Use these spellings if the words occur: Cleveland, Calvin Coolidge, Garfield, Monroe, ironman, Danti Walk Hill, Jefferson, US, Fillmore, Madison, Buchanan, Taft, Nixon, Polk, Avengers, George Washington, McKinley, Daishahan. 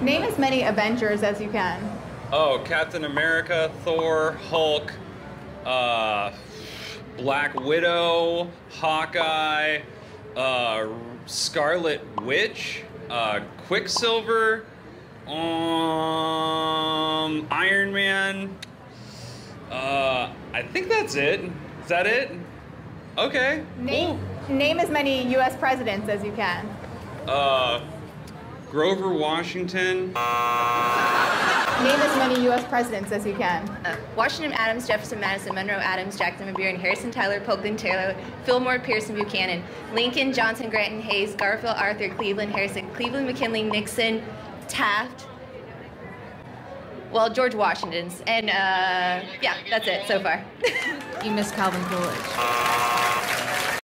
Name as many Avengers as you can. Oh, Captain America, Thor, Hulk, Black Widow, Hawkeye, Scarlet Witch, Quicksilver, Iron Man. I think that's it. Is that it? Okay. Name as many U.S. presidents as you can. Grover Washington. Name as many U.S. presidents as you can. Washington, Adams, Jefferson, Madison, Monroe, Adams, Jackson, McBuren, Harrison, Tyler, Polk, Taylor, Fillmore, Pearson, Buchanan, Lincoln, Johnson, Granton, Hayes, Garfield, Arthur, Cleveland, Harrison, Cleveland, McKinley, Nixon, Taft. Well, George Washington's, and yeah, that's it so far. You missed Calvin Coolidge.